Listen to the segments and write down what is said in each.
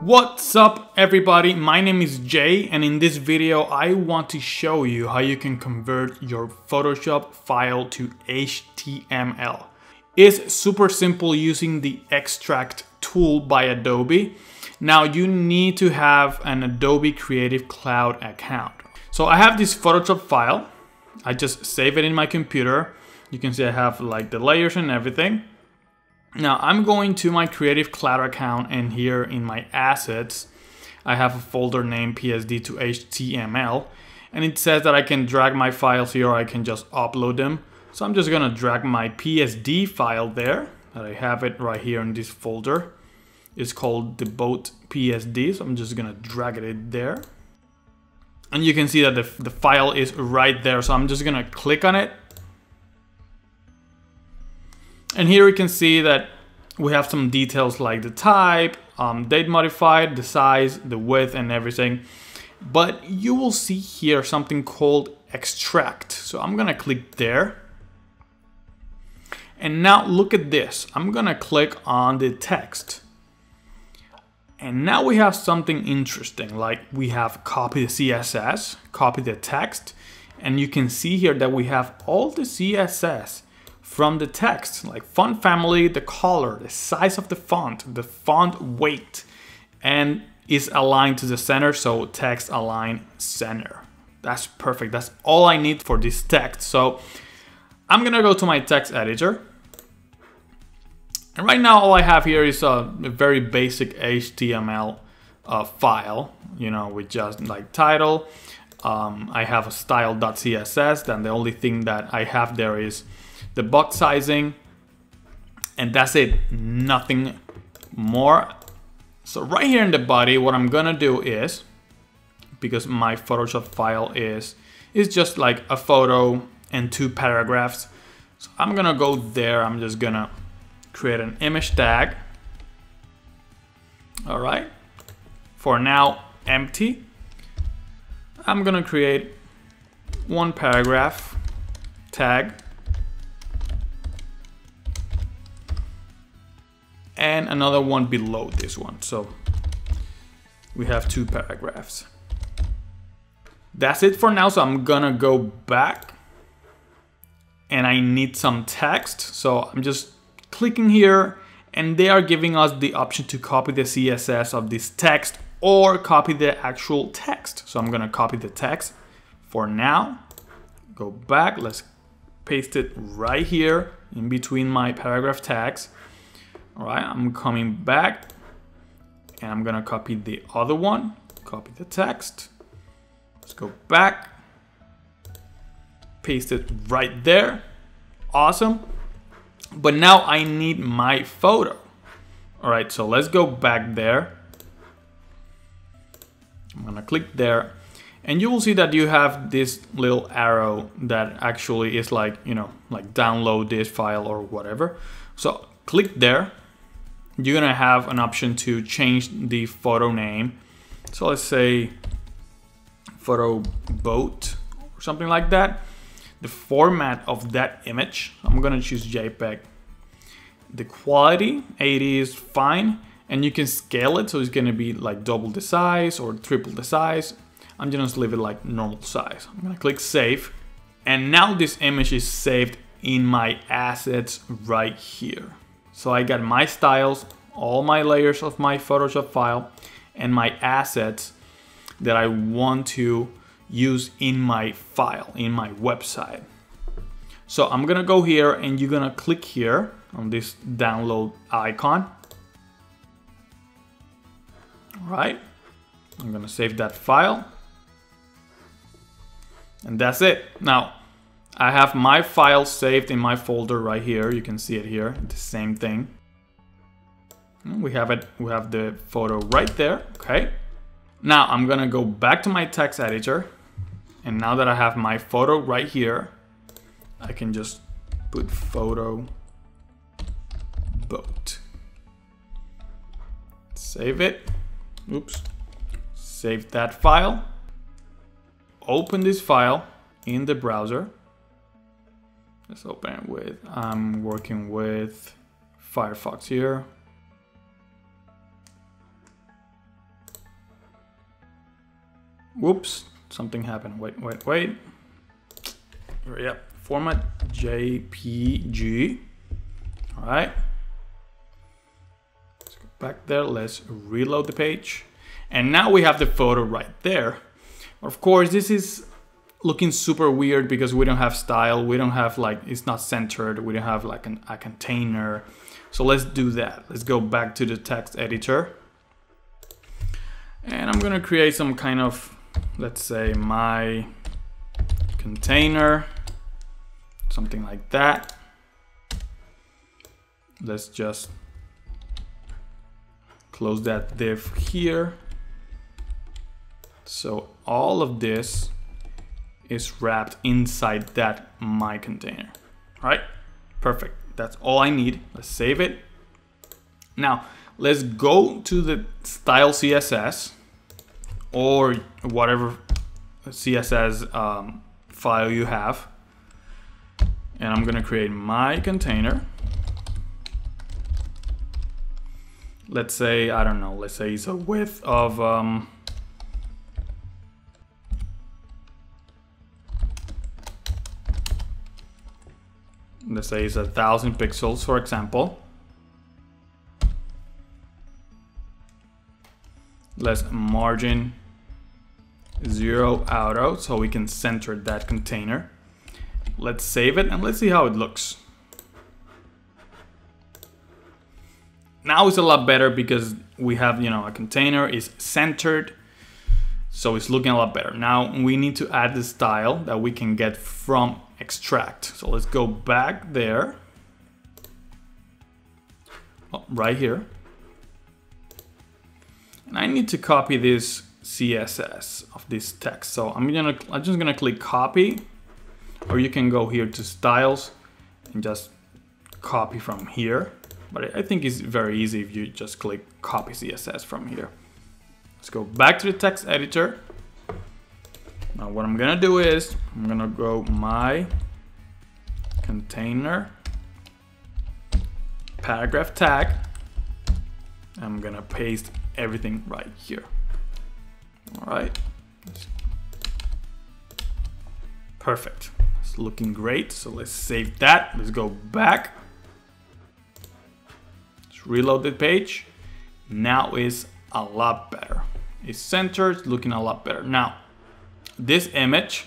What's up everybody, my name is Jay and in this video I want to show you how you can convert your Photoshop file to HTML. It's super simple using the extract tool by Adobe. Now you need to have an Adobe Creative Cloud account. So I have this Photoshop file, I just save it in my computer. You can see I have like the layers and everything. Now I'm going to my Creative Cloud account and here in my assets, I have a folder named PSD to HTML and it says that I can drag my files here or I can just upload them. So I'm just gonna drag my PSD file there, that I have it right here in this folder. It's called the boat PSD, so I'm just gonna drag it there. And you can see that the file is right there, so I'm just gonna click on it. And here we can see that we have some details like the type, date modified, the size, the width and everything. But you will see here something called extract. So I'm gonna click there. And now look at this. I'm gonna click on the text. And now we have something interesting, like we have copy the CSS, copy the text. And you can see here that we have all the CSS from the text, like font family, the color, the size of the font weight, and is aligned to the center, so text align center. That's perfect, that's all I need for this text. So I'm gonna go to my text editor. And right now all I have here is a very basic HTML file, you know, with just like title. I have a style.css, then the only thing that I have there is the box sizing, and that's it, nothing more. So right here in the body, what I'm gonna do is, because my Photoshop file is just like a photo and two paragraphs, so I'm gonna go there, I'm just gonna create an image tag. All right, for now empty. I'm gonna create one paragraph tag and another one below this one. So we have two paragraphs. That's it for now, so I'm gonna go back and I need some text. So I'm just clicking here and they are giving us the option to copy the CSS of this text or copy the actual text. So I'm gonna copy the text for now. Go back, let's paste it right here in between my paragraph tags. All right, I'm coming back and I'm gonna copy the other one, copy the text. Let's go back, paste it right there. Awesome. But now I need my photo. All right, so let's go back there. I'm gonna click there and you will see that you have this little arrow that actually is like, you know, like download this file or whatever. So click there. You're gonna have an option to change the photo name. So let's say photo boat or something like that. The format of that image, I'm gonna choose JPEG. The quality, 80 is fine. And you can scale it, so it's gonna be like double the size or triple the size. I'm just gonna leave it like normal size. I'm gonna click save. And now this image is saved in my assets right here. So I got my styles, all my layers of my Photoshop file, and my assets that I want to use in my file, in my website. So I'm gonna go here and you're gonna click here on this download icon. All right, I'm gonna save that file. And that's it. Now, I have my file saved in my folder right here. You can see it here, the same thing. We have it, we have the photo right there, okay. Now I'm gonna go back to my text editor. And now that I have my photo right here, I can just put photo boat. Save it, oops. Save that file. Open this file in the browser. Let's open it with, I'm working with Firefox here. Whoops, something happened. Wait. Yeah, format JPG. All right. Let's go back there. Let's reload the page. And now we have the photo right there. Of course, this is looking super weird because we don't have style. We don't have like, it's not centered. We don't have like a container. So let's do that. Let's go back to the text editor. And I'm gonna create some kind of, let's say, my container, something like that. Let's just close that div here. So all of this is wrapped inside that my container. All right, perfect. That's all I need. Let's save it. Now, let's go to the style CSS or whatever CSS file you have. And I'm gonna create my container. Let's say, I don't know, let's say it's a width of 1,000 pixels, for example. Let's margin 0 auto so we can center that container. Let's save it and let's see how it looks. Now it's a lot better because we have, you know, a container is centered. So it's looking a lot better. Now we need to add the style that we can get from extract. So let's go back there. Oh, right here. And I need to copy this CSS of this text. So I'm just gonna click copy, or you can go here to styles and just copy from here. But I think it's very easy if you just click copy CSS from here. Let's go back to the text editor. Now what I'm gonna do is I'm gonna go my container paragraph tag. I'm gonna paste everything right here. All right. Perfect. It's looking great. So let's save that. Let's go back. Let's reload the page. Now it's a lot better. It's centered, it's looking a lot better. Now, this image,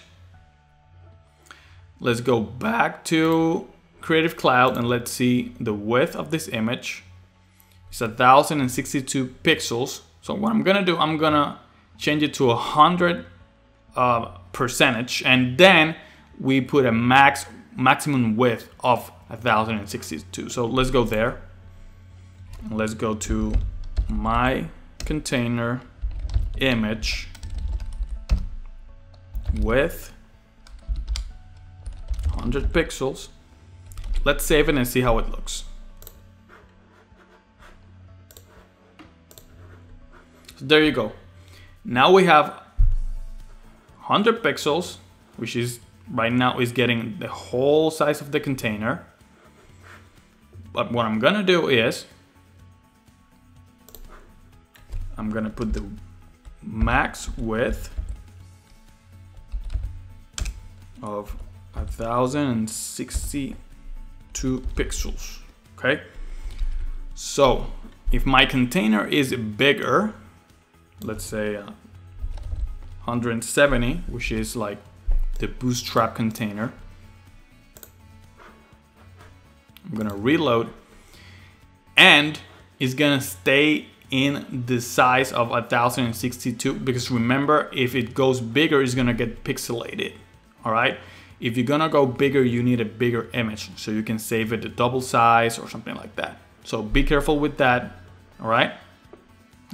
let's go back to Creative Cloud and let's see the width of this image. It's 1,062 pixels. So what I'm gonna do, I'm gonna change it to 100 percentage, and then we put a maximum width of 1,062. So let's go there. And let's go to my container image width 100 pixels. Let's save it and see how it looks. There you go. Now we have 100 pixels, which is right now is getting the whole size of the container. But what I'm gonna do is I'm gonna put the max width of 1,062 pixels. Okay. So if my container is bigger, let's say 170, which is like the Bootstrap container. I'm gonna reload, and it's gonna stay in the size of 1,062 because remember, if it goes bigger, it's gonna get pixelated. All right. If you're gonna go bigger, you need a bigger image, so you can save it the double size or something like that. So be careful with that. All right.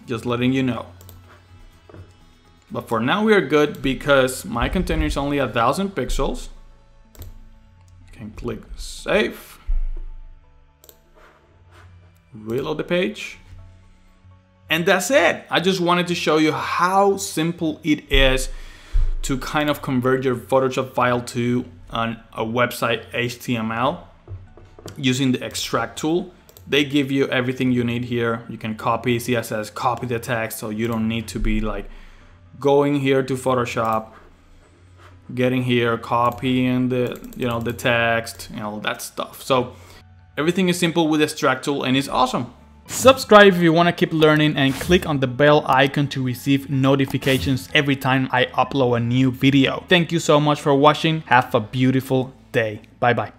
Just letting you know. But for now we are good because my container is only 1,000 pixels. You can click save. Reload the page. And that's it. I just wanted to show you how simple it is to kind of convert your Photoshop file to a website HTML using the extract tool. They give you everything you need here. You can copy CSS, copy the text, so you don't need to be like going here to Photoshop, getting here, copying the, you know, the text and all that stuff. So everything is simple with the extract tool and it's awesome. Subscribe if you want to keep learning and click on the bell icon to receive notifications every time I upload a new video. Thank you so much for watching. Have a beautiful day. Bye bye.